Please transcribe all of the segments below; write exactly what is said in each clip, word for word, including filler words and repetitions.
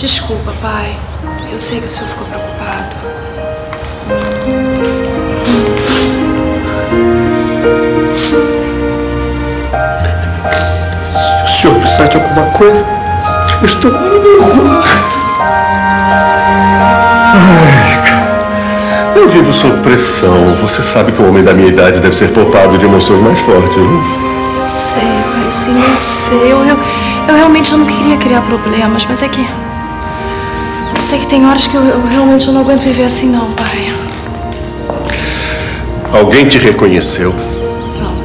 Desculpa, pai. Eu sei que o senhor ficou preocupado. Se o senhor precisar de alguma coisa, eu estou no Érica, eu vivo sob pressão. Você sabe que o homem da minha idade deve ser poupado de emoções mais fortes, não? Eu sei, pai, sim, eu sei. Eu, eu, eu realmente não queria criar problemas, mas é que... Eu sei que tem horas que eu, eu realmente não aguento viver assim, não, pai. Alguém te reconheceu? Não.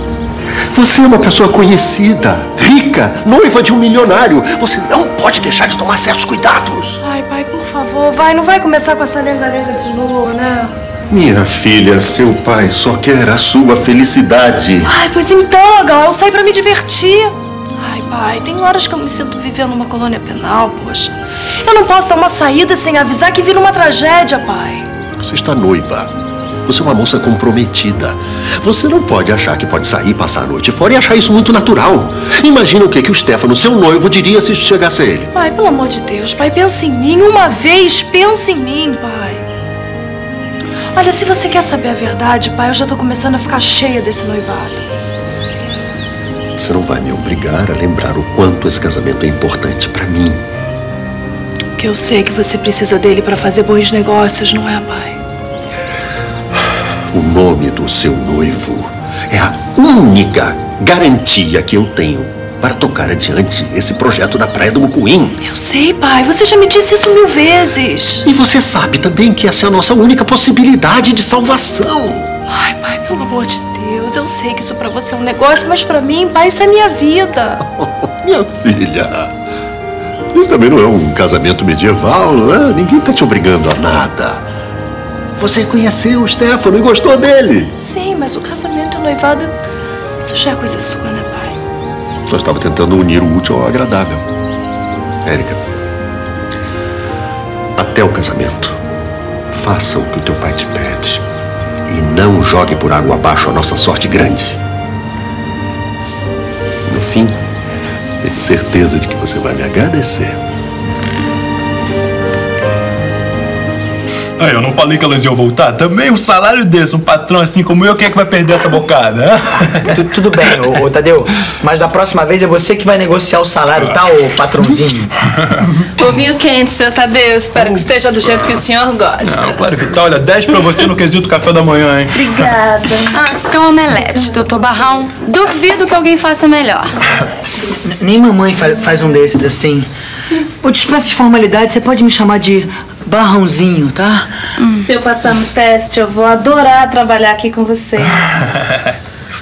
Você é uma pessoa conhecida, rica, noiva de um milionário. Você não pode deixar de tomar certos cuidados. Ai, pai, por favor, vai. Não vai começar com essa lenda-lenda de novo, né? Minha filha, seu pai só quer a sua felicidade. Ai, pois então, Agal, eu saí pra me divertir. Ai, pai, tem horas que eu me sinto vivendo numa colônia penal, poxa. Eu não posso dar uma saída sem avisar que vira uma tragédia, pai. Você está noiva. Você é uma moça comprometida. Você não pode achar que pode sair, passar a noite fora e achar isso muito natural. Imagina o que, que o Stefano, seu noivo, diria se isso chegasse a ele. Pai, pelo amor de Deus, pai, pensa em mim uma vez, pensa em mim, pai. Olha, se você quer saber a verdade, pai, eu já tô começando a ficar cheia desse noivado. Você não vai me obrigar a lembrar o quanto esse casamento é importante pra mim. Porque eu sei que você precisa dele pra fazer bons negócios, não é, pai? O nome do seu noivo é a única garantia que eu tenho para tocar adiante esse projeto da Praia do Mucuim. Eu sei, pai. Você já me disse isso mil vezes. E você sabe também que essa é a nossa única possibilidade de salvação. Ai, pai, pelo amor de Deus. Eu sei que isso pra você é um negócio, mas pra mim, pai, isso é minha vida. Oh, minha filha, isso também não é um casamento medieval, não é? Ninguém tá te obrigando a nada. Você conheceu o Stefano e gostou dele. Sim, mas o casamento e o noivado, isso já é coisa sua, né, pai? Só estava tentando unir o útil ao agradável. Érica, até o casamento, faça o que o teu pai te pede. E não jogue por água abaixo a nossa sorte grande. No fim, tenho certeza de que você vai me agradecer. Ah, eu não falei que elas iam voltar? Também um salário desse, um patrão assim como eu, quem é que vai perder essa bocada? Tu, tudo bem, ô, ô Tadeu, mas da próxima vez é você que vai negociar o salário, tá, ô patrãozinho? Ovinho quente, seu Tadeu, espero que esteja do jeito que o senhor gosta. Não, claro que tá, olha, dez pra você no quesito café da manhã, hein? Obrigada. Ah, seu omelete, doutor Barrão, duvido que alguém faça melhor. Nem mamãe faz, faz um desses assim. Ô, dispensa de formalidade, você pode me chamar de... Barrãozinho, tá? Hum. Se eu passar no teste, eu vou adorar trabalhar aqui com vocês.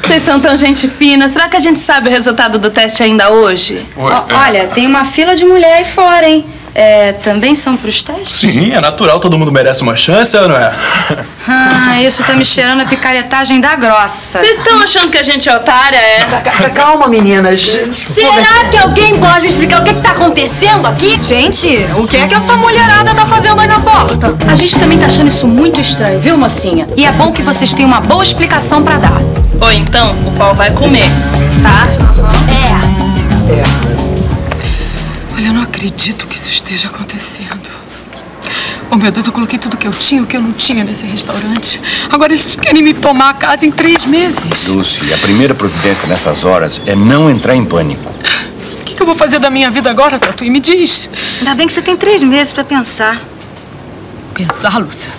Vocês são tão gente fina. Será que a gente sabe o resultado do teste ainda hoje? O, o, olha, tem uma fila de mulher aí fora, hein? É, também são pros testes? Sim, é natural. Todo mundo merece uma chance, não é? Ah, isso tá me cheirando a picaretagem da grossa. Vocês estão achando que a gente é otária, é? Calma, meninas. Será que alguém pode me explicar o que, que tá acontecendo aqui? Gente, o que é que essa mulherada tá fazendo aí na porta? A gente também tá achando isso muito estranho, viu, mocinha? E é bom que vocês tenham uma boa explicação pra dar. Ou então, o pau vai comer, tá? É. É. Olha, eu não acredito que isso esteja acontecendo. Oh, meu Deus, eu coloquei tudo que eu tinha, o que eu não tinha nesse restaurante. Agora eles querem me tomar a casa em três meses. Lúcia, a primeira providência nessas horas é não entrar em pânico. O que, que eu vou fazer da minha vida agora, Tatuí? Me diz. Ainda bem que você tem três meses pra pensar. Pensar, Lúcia?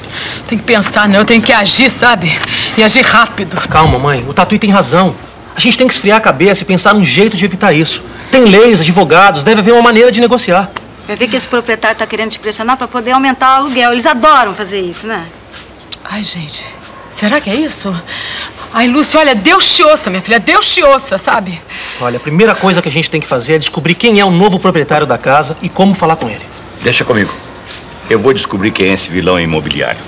Tem que pensar, não. Eu tenho que agir, sabe? E agir rápido. Calma, mãe. O Tatuí tem razão. A gente tem que esfriar a cabeça e pensar num jeito de evitar isso. Tem leis, advogados, deve haver uma maneira de negociar. Vai ver que esse proprietário tá querendo te pressionar pra poder aumentar o aluguel. Eles adoram fazer isso, né? Ai, gente, será que é isso? Ai, Lúcia, olha, Deus te ouça, minha filha, Deus te ouça, sabe? Olha, a primeira coisa que a gente tem que fazer é descobrir quem é o novo proprietário da casa e como falar com ele. Deixa comigo. Eu vou descobrir quem é esse vilão imobiliário.